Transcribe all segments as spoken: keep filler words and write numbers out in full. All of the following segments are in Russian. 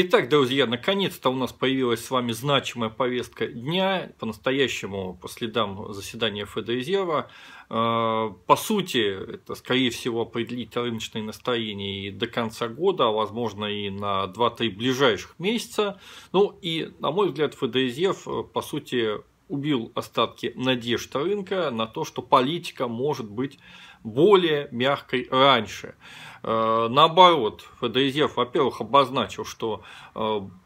Итак, друзья, наконец-то у нас появилась с вами значимая повестка дня, по-настоящему по следам заседания Федорезерва. По сути, это, скорее всего, определит рыночные настроения и до конца года, а возможно и на два-три ближайших месяца. Ну и, на мой взгляд, Федорезерв, по сути, убил остатки надежд рынка на то, что политика может быть более мягкой раньше. Наоборот, Федорезерв, во-первых, обозначил, что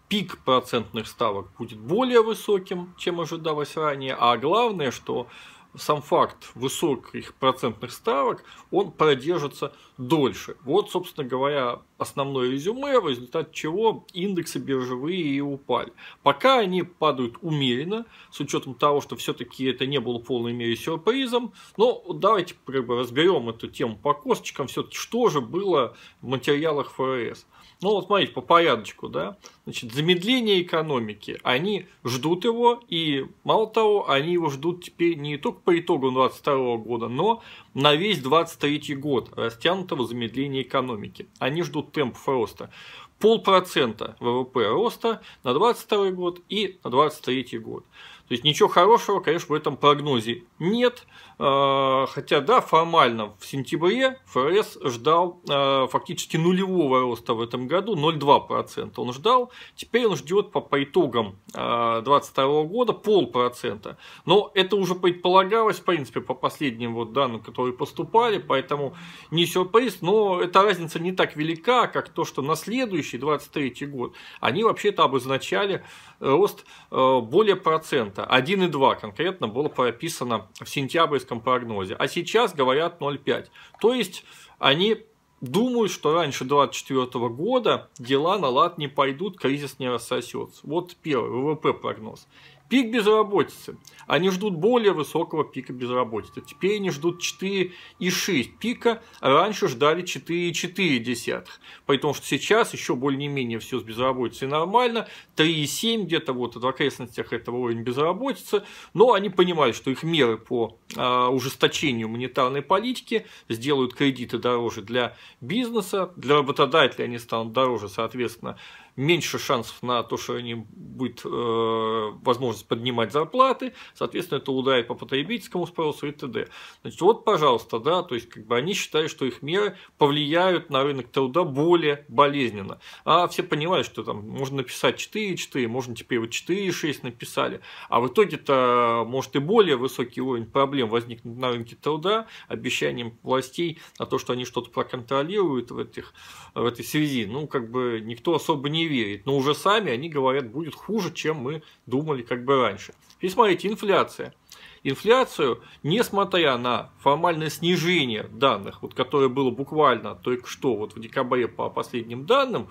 пик процентных ставок будет более высоким, чем ожидалось ранее, а главное, что сам факт высоких процентных ставок, он продержится дольше. Вот, собственно говоря, основное резюме, в результате чего индексы биржевые и упали. Пока они падают умеренно, с учетом того, что все-таки это не было в полной мере сюрпризом. Но давайте как бы разберем эту тему по косточкам, все-таки что же было в материалах ФРС. Ну вот смотрите, по порядочку, да, значит, замедление экономики, они ждут его, и мало того, они его ждут теперь не только по итогу две тысячи двадцать второго года, но на весь две тысячи двадцать третий год растянутого замедления экономики. Они ждут темпов роста полпроцента ВВП роста на две тысячи двадцать второй год и на две тысячи двадцать третий год. То есть ничего хорошего, конечно, в этом прогнозе нет, хотя да, формально в сентябре ФРС ждал фактически нулевого роста в этом году, ноль целых две десятых процента он ждал, теперь он ждет по, по итогам две тысячи двадцать второго года полпроцента, но это уже предполагалось, в принципе, по последним вот данным, которые поступали, поэтому не сюрприз, но эта разница не так велика, как то, что на следующий две тысячи двадцать третий год они вообще-то обозначали рост более процента. один и два конкретно было прописано в сентябрьском прогнозе, а сейчас говорят ноль целых пять десятых. То есть они думают, что раньше две тысячи двадцать четвёртого года дела на лад не пойдут, кризис не рассосется. Вот первый ВВП прогноз. Пик безработицы. Они ждут более высокого пика безработицы. Теперь они ждут четыре целых шесть десятых пика, раньше ждали четыре целых четыре десятых. Поэтому что сейчас еще более-менее все с безработицей нормально, три целых семь десятых где-то вот в окрестностях этого уровня безработицы, но они понимают, что их меры по а, ужесточению монетарной политики сделают кредиты дороже для бизнеса, для работодателей они станут дороже, соответственно, меньше шансов на то, что они будет э, возможность поднимать зарплаты, соответственно, это ударит по потребительскому спросу и т.д. Значит, вот, пожалуйста, да, то есть, как бы они считают, что их меры повлияют на рынок труда более болезненно. А все понимают, что там можно написать четыре целых четыре десятых, можно теперь вот четыре целых шесть десятых написали, а в итоге-то может и более высокий уровень проблем возникнет на рынке труда, обещанием властей на то, что они что-то проконтролируют в, этих, в этой связи, ну, как бы никто особо не верит, но уже сами они говорят, будет хуже, чем мы думали как бы раньше. И смотрите, инфляция. Инфляцию, несмотря на формальное снижение данных, вот, которое было буквально только что вот в декабре по последним данным,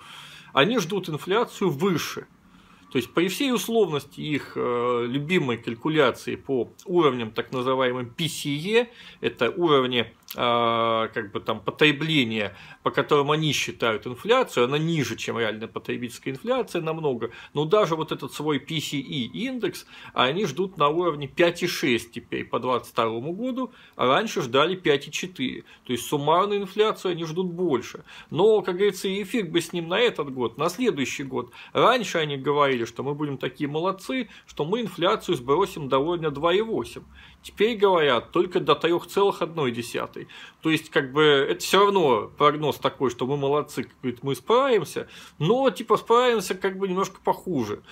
они ждут инфляцию выше. То есть при всей условности их э, любимой калькуляции по уровням так называемым пи си и, это уровни э, как бы там потребления, по которым они считают инфляцию, она ниже, чем реальная потребительская инфляция намного, но даже вот этот свой пи си и индекс они ждут на уровне пять целых шесть десятых теперь по две тысячи двадцать второму году, а раньше ждали пять целых четыре десятых. То есть суммарную инфляцию они ждут больше. Но, как говорится, и фиг бы с ним на этот год, на следующий год. Раньше они говорили, что мы будем такие молодцы, что мы инфляцию сбросим до уровня две целых восемь десятых. Теперь говорят только до три целых одна десятая. То есть, как бы, это все равно прогноз такой, что мы молодцы, как говорит, мы справимся, но типа справимся как бы немножко похуже.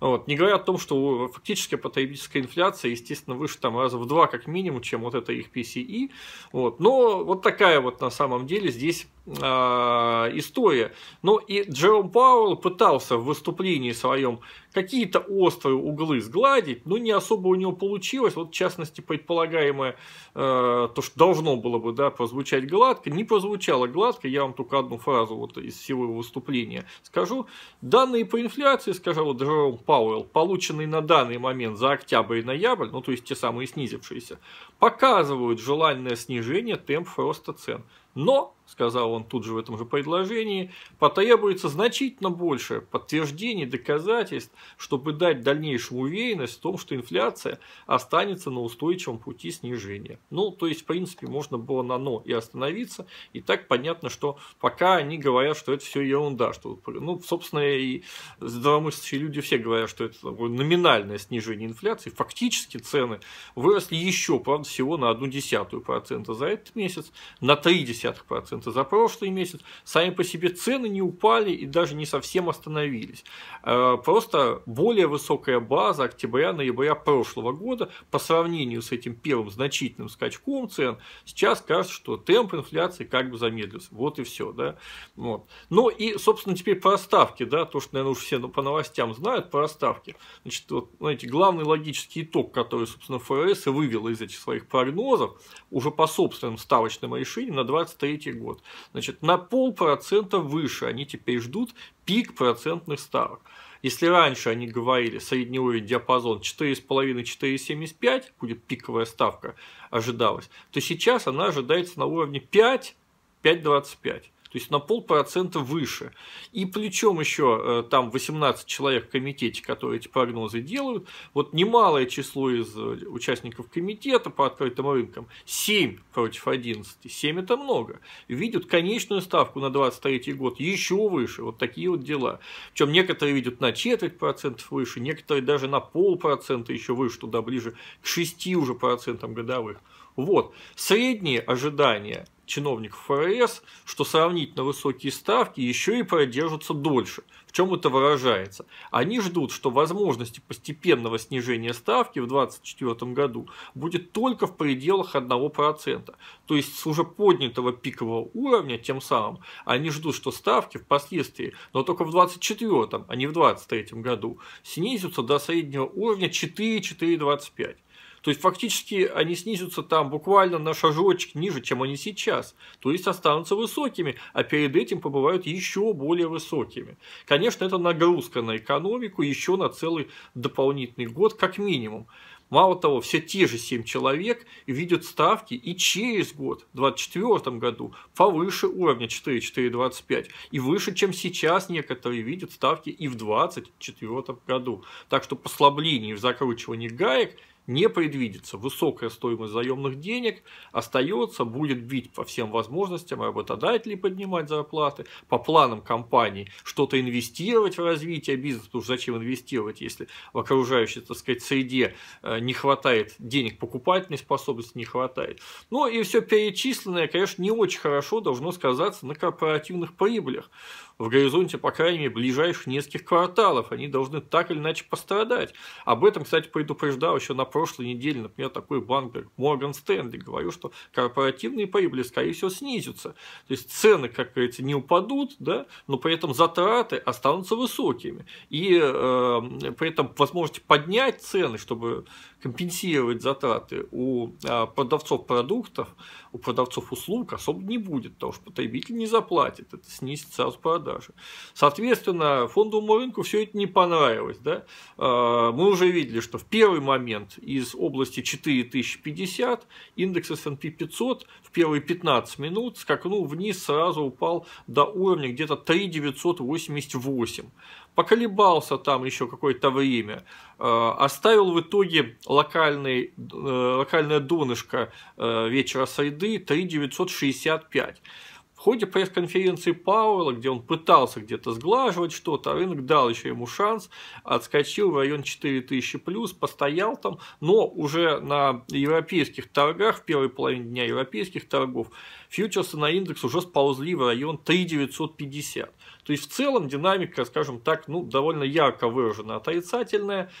Вот. Не говоря о том, что фактически потребительская инфляция, естественно, выше там раза в два как минимум, чем вот это их пи си и. Вот. Но вот такая вот на самом деле здесь а, история. Но и Джером Пауэлл пытался в выступлении своем какие-то острые углы сгладить, но не особо у него получилось. Вот, в частности, предполагаемое, э, то, что должно было бы, да, прозвучать гладко, не прозвучало гладко. Я вам только одну фразу вот из всего его выступления скажу. Данные по инфляции, сказал Джером Пауэлл, полученные на данный момент за октябрь и ноябрь, ну то есть те самые снизившиеся, показывают желанное снижение темпов роста цен. Но, сказал он тут же в этом же предложении, потребуется значительно больше подтверждений, доказательств, чтобы дать дальнейшую уверенность в том, что инфляция останется на устойчивом пути снижения. Ну, то есть, в принципе, можно было на «но» и остановиться, и так понятно, что пока они говорят, что это все ерунда, что, ну, собственно, и здравомыслящие люди все говорят, что это номинальное снижение инфляции, фактически цены выросли еще, правда, всего на одну десятую процента за этот месяц, на три десятых процента за прошлый месяц, сами по себе цены не упали и даже не совсем остановились. Просто более высокая база октября-ноября прошлого года по сравнению с этим первым значительным скачком цен, сейчас кажется, что темп инфляции как бы замедлился. Вот и все. Да? Вот. Ну и, собственно, теперь про ставки. Да? То, что, наверное, уже все по новостям знают про ставки. Значит, вот, знаете, главный логический итог, который, собственно, ФРС и вывела из этих своих прогнозов уже по собственным ставочным решениям на двадцать третий год. Значит, на полпроцента выше они теперь ждут пик процентных ставок. Если раньше они говорили, средний уровень диапазон четыре и пять — четыре семьдесят пять, будет пиковая ставка ожидалась, то сейчас она ожидается на уровне пять — пять двадцать пять. То есть на полпроцента выше. И причем еще там восемнадцать человек в комитете, которые эти прогнозы делают. Вот немалое число из участников комитета по открытым рынкам, семь против одиннадцати, семь это много, видят конечную ставку на двадцать третий год еще выше. Вот такие вот дела. Причем некоторые видят на четверть процентов выше, некоторые даже на полпроцента еще выше, туда ближе к шести уже процентам годовых. Вот. Средние ожидания чиновников ФРС, что сравнительно высокие ставки еще и продержатся дольше. В чем это выражается? Они ждут, что возможности постепенного снижения ставки в две тысячи двадцать четвёртом году будет только в пределах одного процента. То есть с уже поднятого пикового уровня, тем самым, они ждут, что ставки впоследствии, но только в две тысячи двадцать четвёртом, а не в две тысячи двадцать третьем году, снизятся до среднего уровня четыре — четыре двадцать пять. То есть фактически они снизятся там буквально на шажочек ниже, чем они сейчас. То есть останутся высокими, а перед этим побывают еще более высокими. Конечно, это нагрузка на экономику еще на целый дополнительный год как минимум. Мало того, все те же семь человек видят ставки и через год, в две тысячи двадцать четвёртом году, повыше уровня четыре — четыре двадцать пять. И выше, чем сейчас некоторые видят ставки и в две тысячи двадцать четвёртом году. Так что послабление в закручивании гаек не предвидится. Высокая стоимость заемных денег остается, будет бить по всем возможностям работодателей поднимать зарплаты, по планам компаний что-то инвестировать в развитие бизнеса, потому что зачем инвестировать, если в окружающей, так сказать, среде не хватает денег, покупательной способности не хватает. Ну и все перечисленное, конечно, не очень хорошо должно сказаться на корпоративных прибылях. В горизонте, по крайней мере, ближайших нескольких кварталов они должны так или иначе пострадать. Об этом, кстати, предупреждал еще на прошлой неделе, например, такой банк Morgan Stanley, говорил, что корпоративные прибыли, скорее всего, снизятся. То есть цены, как говорится, не упадут, да, но при этом затраты останутся высокими. И э, при этом возможность поднять цены, чтобы компенсировать затраты у э, продавцов продуктов, у продавцов услуг особо не будет, потому что потребитель не заплатит, это снизит сразу продажи. Соответственно, фондовому рынку все это не понравилось. Да? Мы уже видели, что в первый момент из области четыре тысячи пятьдесят индекс эс энд пи пятьсот в первые пятнадцать минут скакнул вниз, сразу упал до уровня где-то три тысячи девятьсот восемьдесят восемь. Поколебался там еще какое-то время, оставил в итоге локальный, локальное донышко вечера среды три тысячи девятьсот шестьдесят пять. В ходе пресс-конференции Пауэлла, где он пытался где-то сглаживать что-то, рынок дал еще ему шанс, отскочил в район четыре тысячи плюс, постоял там, но уже на европейских торгах, в первой половине дня европейских торгов, фьючерсы на индекс уже сползли в район три тысячи девятьсот пятьдесят. То есть в целом динамика, скажем так, ну, довольно ярко выражена, отрицательная.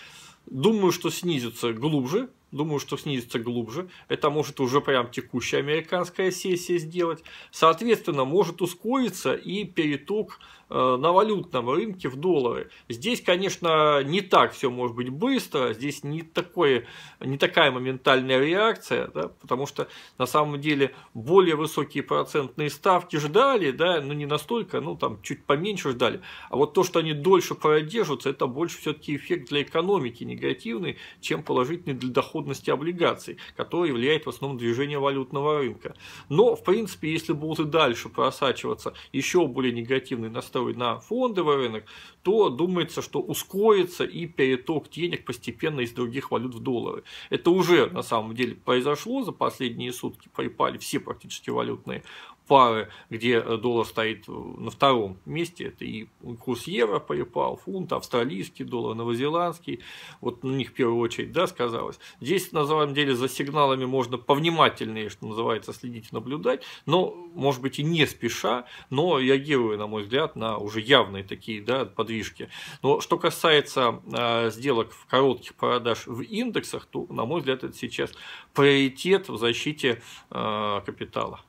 Думаю, что снизится глубже. Думаю, что снизится глубже. Это может уже прям текущая американская сессия сделать. Соответственно, может ускориться и переток на валютном рынке в доллары. Здесь, конечно, не так все может быть быстро, здесь не, такое, не такая моментальная реакция, да, потому что на самом деле более высокие процентные ставки ждали, да, но не настолько, ну там чуть поменьше ждали. А вот то, что они дольше продержатся, это больше все-таки эффект для экономики негативный, чем положительный для доходности облигаций, который является в основном движение валютного рынка. Но, в принципе, если будут и дальше просачиваться еще более негативные настройки на фондовый рынок, то думается, что ускорится и переток денег постепенно из других валют в доллары. Это уже на самом деле произошло, за последние сутки припали все практически валютные пары, где доллар стоит на втором месте, это и курс евро припал, фунт, австралийский доллар, новозеландский, вот на них в первую очередь, да, сказалось. Здесь на самом деле за сигналами можно повнимательнее, что называется, следить и наблюдать, но, может быть, и не спеша, но реагируя, на мой взгляд, на уже явные такие, да, подвижки. Но что касается э, сделок в коротких продаж в индексах, то, на мой взгляд, это сейчас приоритет в защите э, капитала.